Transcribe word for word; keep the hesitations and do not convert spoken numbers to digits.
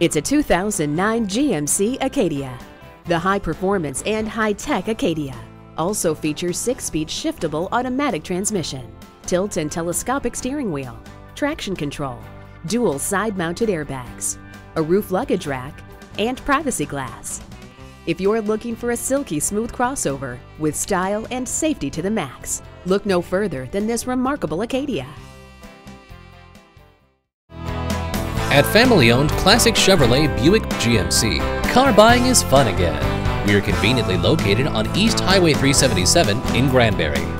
It's a two thousand nine G M C Acadia. The high-performance and high-tech Acadia also features six-speed shiftable automatic transmission, tilt and telescopic steering wheel, traction control, dual side-mounted airbags, a roof luggage rack, and privacy glass. If you're looking for a silky smooth crossover with style and safety to the max, look no further than this remarkable Acadia. At family-owned Classic Chevrolet Buick G M C, car buying is fun again. We are conveniently located on East Highway three seventy-seven in Granbury.